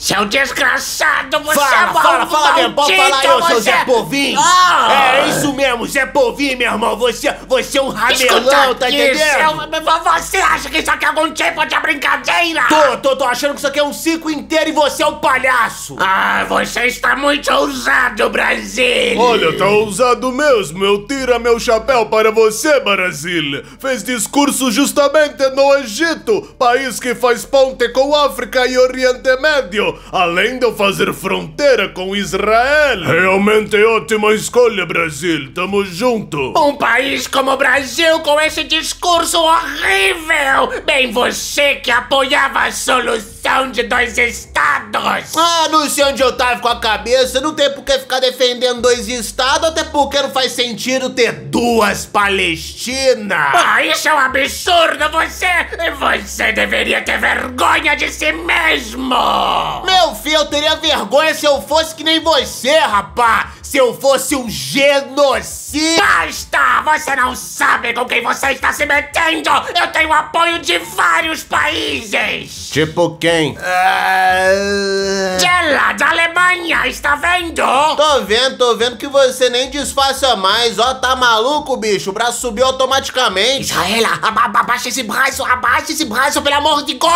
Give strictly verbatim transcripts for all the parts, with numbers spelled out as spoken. Seu desgraçado, você fala, é maluco, fala, fala, maldito, pode falar eu, você... seu Zé Povinho. Oh. É isso mesmo, Zé Povinho, meu irmão. Você, você é um ramelão, tá entendendo? Seu... Você acha que isso aqui é algum tipo de brincadeira? Tô, tô, tô achando que isso aqui é um circo inteiro e você é um palhaço. Ah, você está muito ousado, Brasil. Olha, tá ousado mesmo. Eu tiro meu chapéu para você, Brasil. Fez discurso justamente no Egito, país que faz ponte com África e Oriente Médio. Além de eu fazer fronteira com Israel. Realmente ótima escolha, Brasil. Tamo junto. Um país como o Brasil com esse discurso horrível. Bem, você que apoiava a solução de dois estados. Ah, não sei onde eu tava com a cabeça. Não tem por que ficar defendendo dois estados. Até porque não faz sentido ter duas Palestinas. Ah, isso é um absurdo. Você, você deveria ter vergonha de si mesmo. Meu filho, eu teria vergonha se eu fosse que nem você, rapá. Se eu fosse um genocida. Basta! Você não sabe com quem você está se metendo. Eu tenho apoio de vários países. Tipo quem? Uh... De lá da Alemanha, está vendo? Tô vendo, tô vendo que você nem disfarça mais. Ó, tá maluco, bicho? O braço subiu automaticamente. Israel, aba abaixa esse braço, abaixa esse braço, pelo amor de Deus.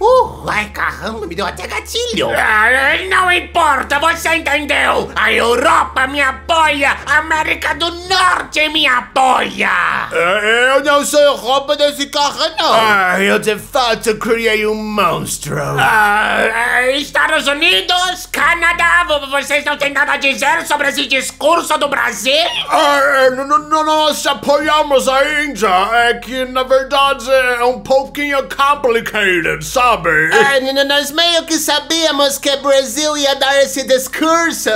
Uh, ai, caramba, me deu até gatilho. Uh, não importa, você entendeu. A Europa me apoia, a América do Norte me apoia. É, eu não sou Europa desse carro, não. Ah, eu de fato criei um monstro. Ah, Estados Unidos, Canadá, vocês não têm nada a dizer sobre esse discurso do Brasil? Ah, nós apoiamos a Índia, é que na verdade é um pouquinho complicado, sabe? Ah, nós meio que sabíamos que o Brasil ia dar esse discurso.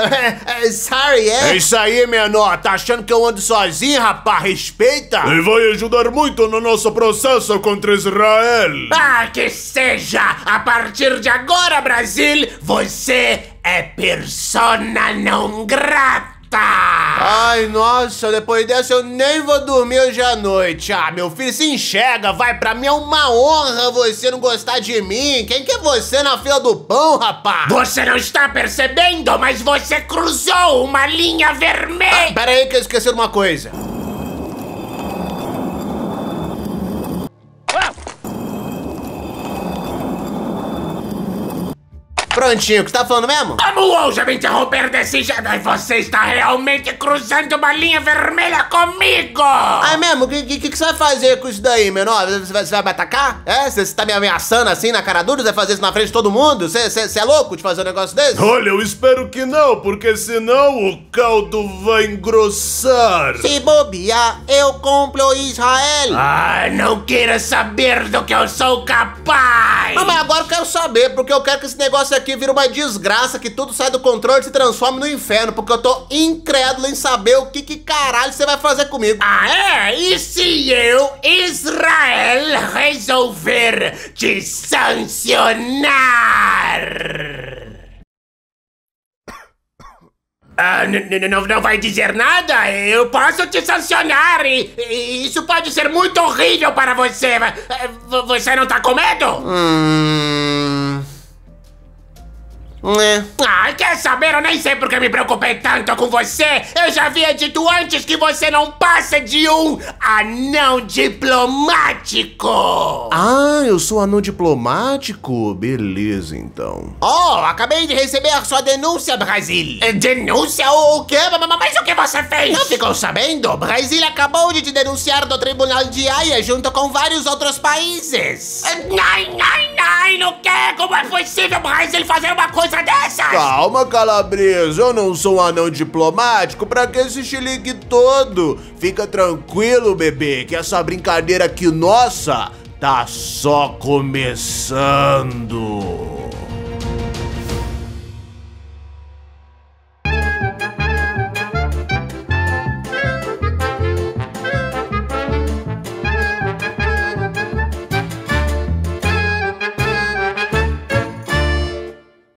Sorry, é? É isso aí, menor. Tá achando que eu ando sozinho, rapaz? Respeita. E vai ajudar muito no nosso processo contra Israel. Ah, que seja. A partir de agora, Brasil, você é persona não grata. Ai, nossa, depois dessa eu nem vou dormir hoje à noite. Ah, meu filho, se enxerga, vai. Pra mim é uma honra você não gostar de mim. Quem que é você na fila do pão, rapaz? Você não está percebendo, mas você cruzou uma linha vermelha. Ah, pera aí que eu esqueci de uma coisa. Prontinho, o que você tá falando mesmo? Como ousa me interromper desse jeito? Você está realmente cruzando uma linha vermelha comigo! Ah, mesmo? O que, que, que você vai fazer com isso daí, menor? Você vai, você vai me atacar? É? Você, você tá me ameaçando assim na cara dura? Você vai fazer isso na frente de todo mundo? Você, você, você é louco de fazer um negócio desse? Olha, eu espero que não, porque senão o caldo vai engrossar. Se bobear, eu compro Israel. Ah, não queira saber do que eu sou capaz! Não, mas agora eu quero saber, porque eu quero que esse negócio aqui que vira uma desgraça, que tudo sai do controle e se transforma no inferno, porque eu tô incrédulo em saber o que, que caralho você vai fazer comigo. Ah, é? E se eu, Israel, resolver te sancionar? Ah, não vai dizer nada? Eu posso te sancionar e, e isso pode ser muito horrível para você. Você não tá com medo? Hum... É. Ah, quer saber? Eu nem sei porque me preocupei tanto com você. Eu já havia dito antes que você não passa de um anão diplomático. Ah, eu sou anão diplomático? Beleza, então. Oh, acabei de receber a sua denúncia, Brasil. Denúncia? O quê? Mas o que você fez? Não ficou sabendo? Brasil acabou de te denunciar do Tribunal de Haia junto com vários outros países. Ai, ai, ai, não quer. Como é possível, Brasil, fazer uma coisa dessas? Calma, Calabresa, eu não sou um anão diplomático, pra que esse xilique todo? Fica tranquilo, bebê, que essa brincadeira aqui nossa tá só começando.